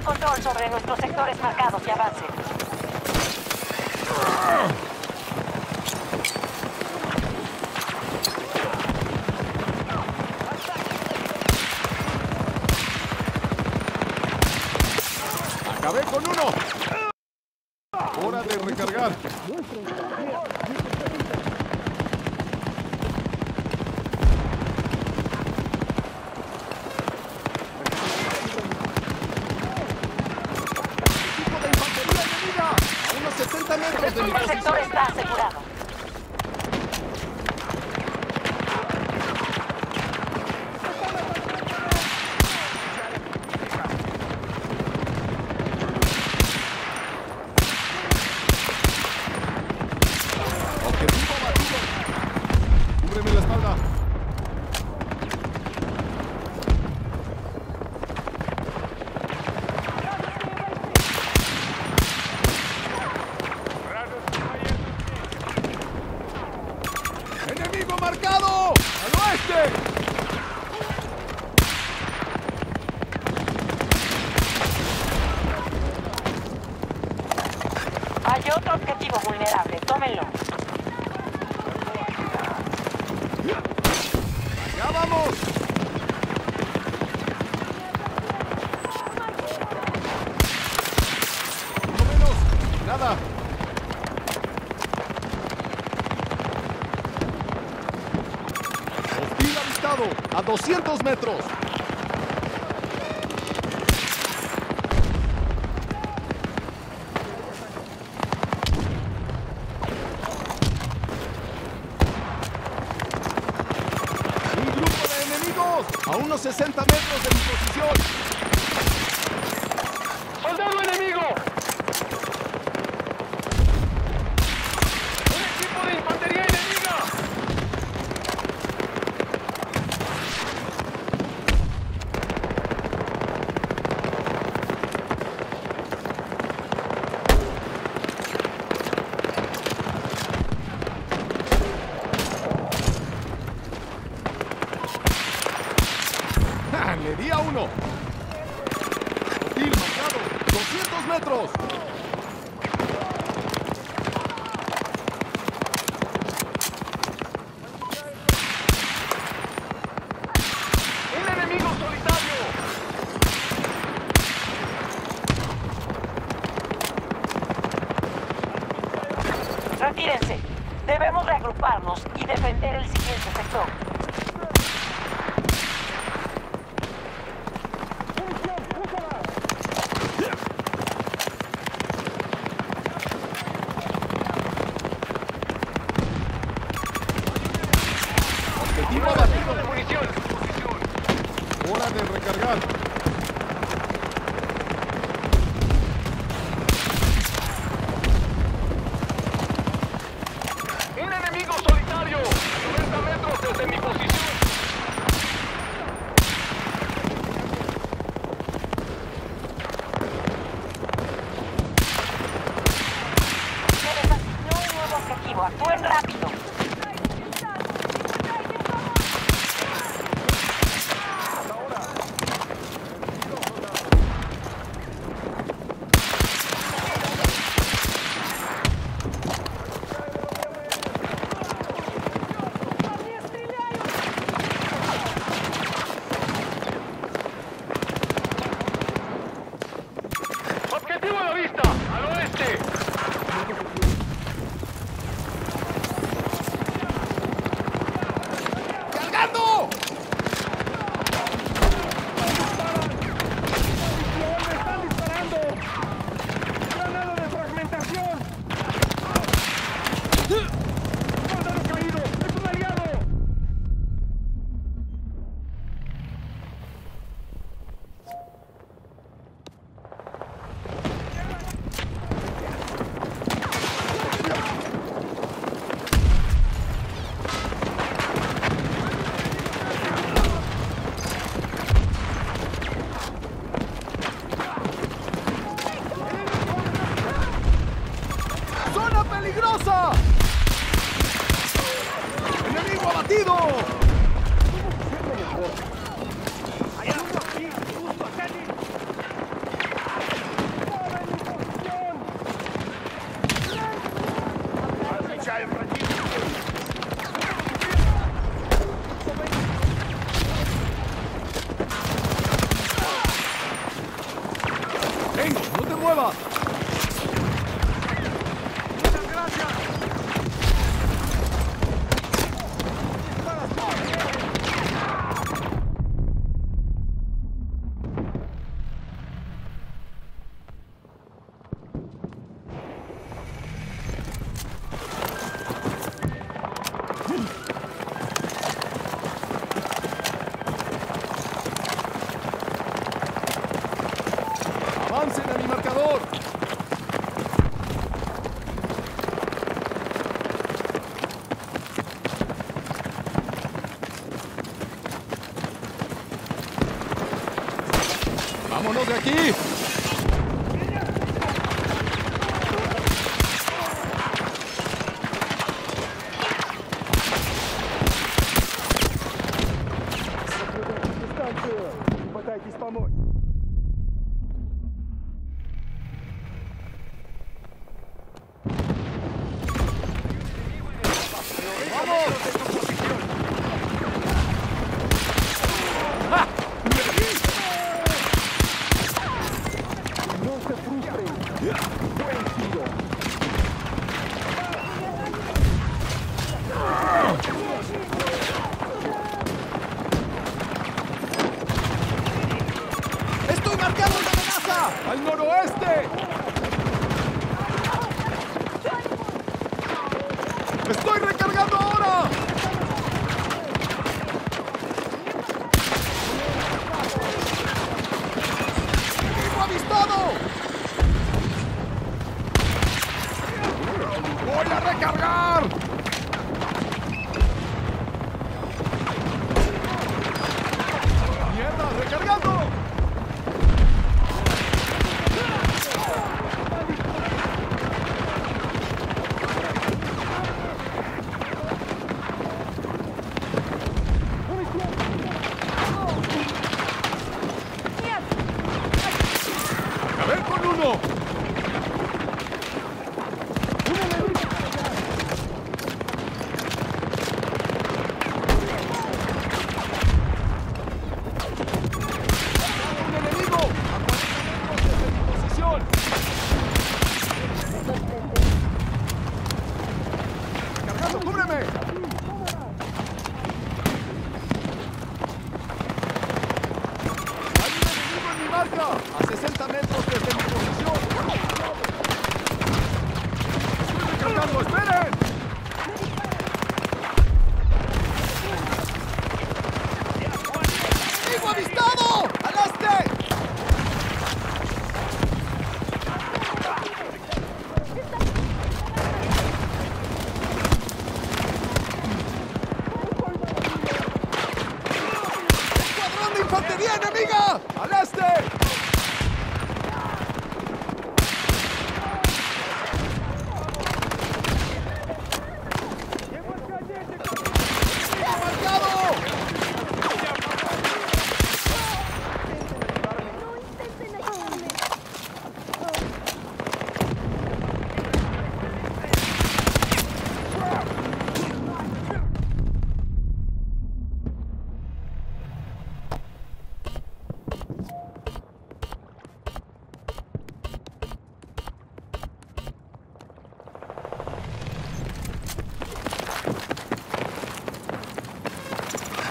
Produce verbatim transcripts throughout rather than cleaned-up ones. el control sobre nuestros sectores marcados y avance. ¡Acabé con uno! ¡Hora de recargar! El sector está asegurado. Objetivo batido. Cúbreme la espalda. ¡Marcado! ¡Al oeste! Hay otro objetivo vulnerable, tómenlo. ¡Ya vamos! ¡No menos! ¡Nada! A doscientos metros. Un grupo de enemigos a unos sesenta metros de mi posición. ¡Soldado enemigo! ¡Un equipo de infantería enemiga! Día uno. Hostil marcado. doscientos metros. Un enemigo solitario. Retírense. Debemos reagruparnos y defender el siguiente sector. Hora de recargar. Un enemigo solitario. noventa metros desde mi posición. Se les asignó un nuevo objetivo. Actúen rápido. cover! ¡Vámonos de aquí!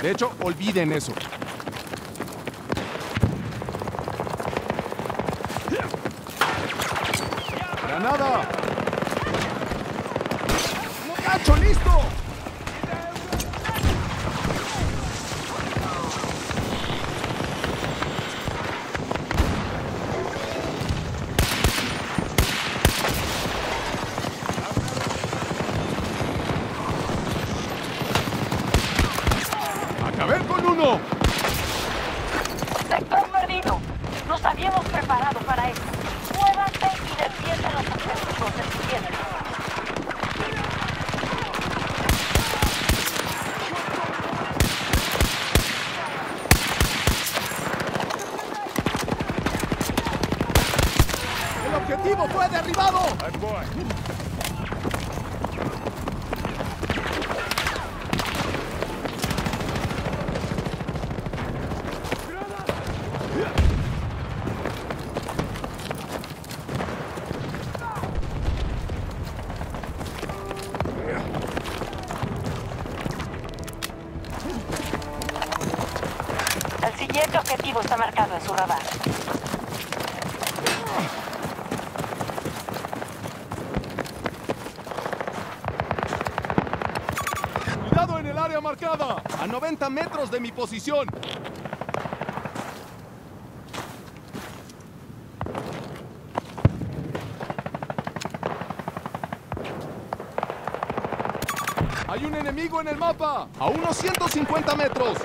De hecho, olviden eso. ¡Granada! ¡Cacho, listo! El objetivo está marcado en su radar. ¡Cuidado en el área marcada! ¡A noventa metros de mi posición! ¡Hay un enemigo en el mapa! ¡A unos ciento cincuenta metros!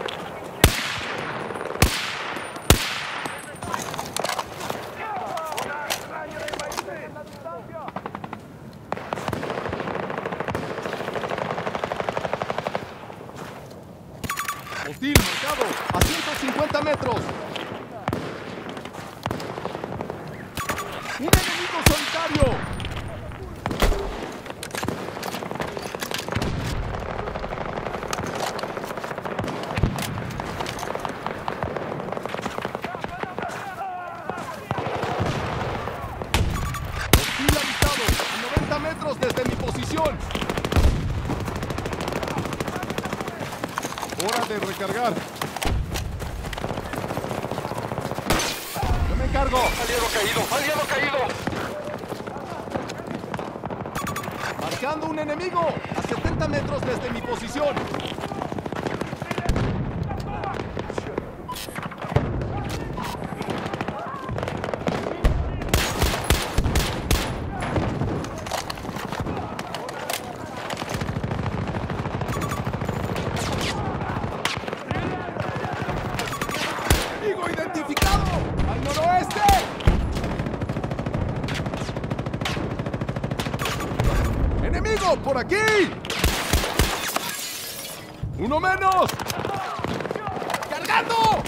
¡Hostil marcado! ¡A ciento cincuenta metros! ¡Un enemigo solitario! Desde mi posición. Hora de recargar. Yo me encargo. Aliado caído, aliado caído. Marcando un enemigo a setenta metros desde mi posición. ¡Por aquí! ¡Uno menos! ¡Cargando!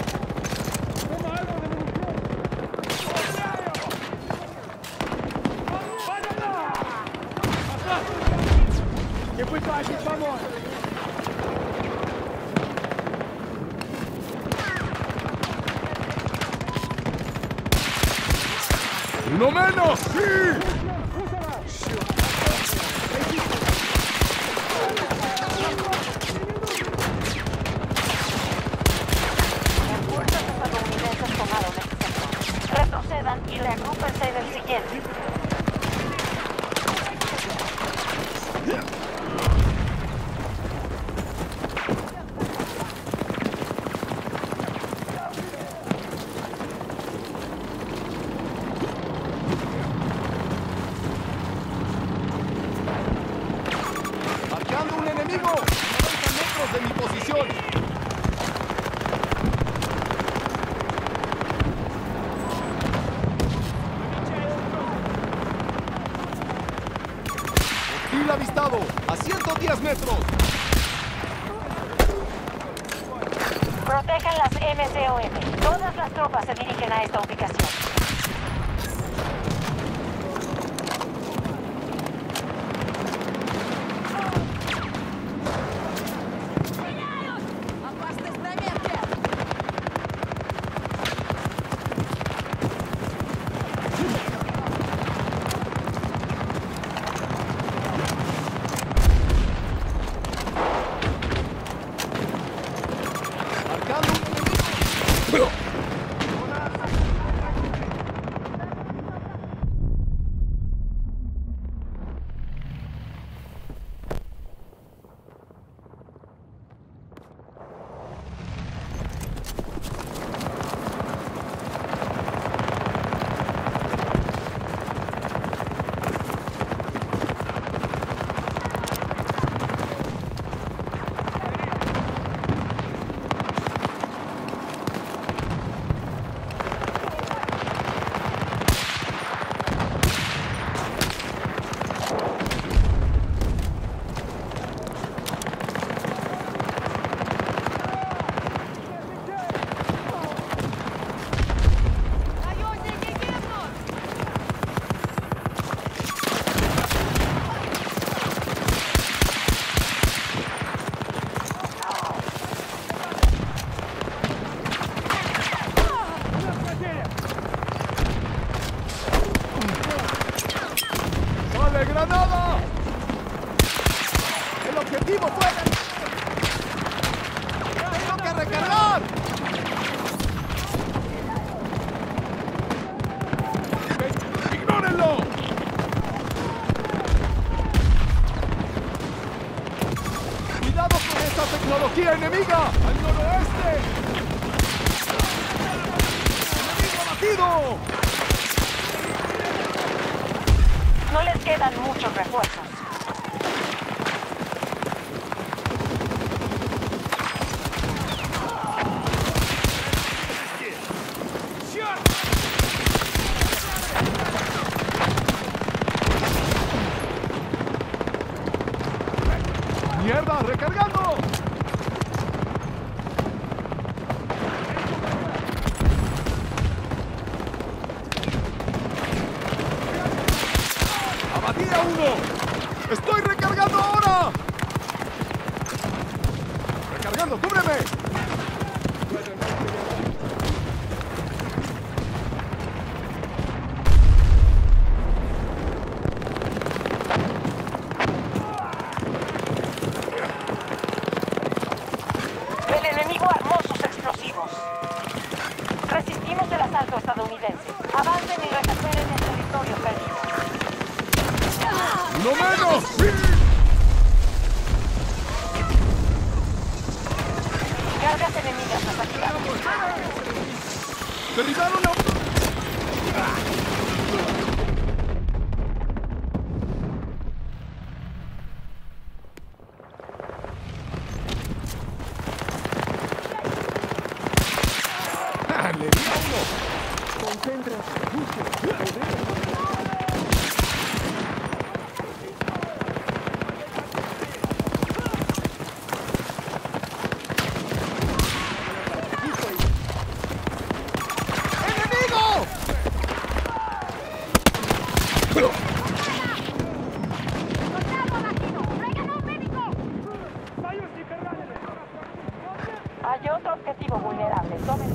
¡Uno menos! ¡Sí! Y reacúpense en el siguiente. Marcando un enemigo a noventa metros de mi posición. Avistado a ciento diez metros. Protejan las M C O M. Todas las tropas se dirigen a esta ubicación. ¡Granada! ¡El objetivo fue! ¡Tengo que recargar! enemiga al noroeste. ¡Enemigo abatido! No les quedan muchos refuerzos. ¡Mierda! ¡Recargando! ¡Abatida uno! ¡Estoy recargando ahora! ¡Recargando! ¡Cúbreme! Resistimos el asalto estadounidense. Avancen y recuperen el territorio perdido. ¡No menos! Cargas enemigas atacadas. ¡Derribaron a uno! Concentra sus recursos de poder. ¡Enemigo! Hay otro objetivo vulnerable. Tomen.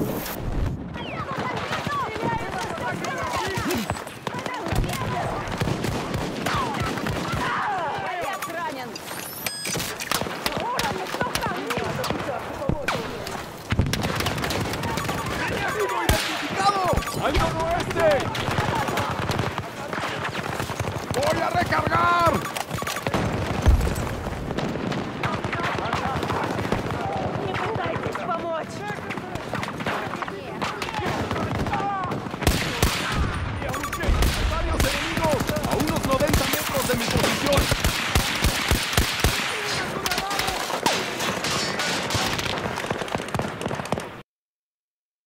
¡Al noroeste! ¡Voy a recargar!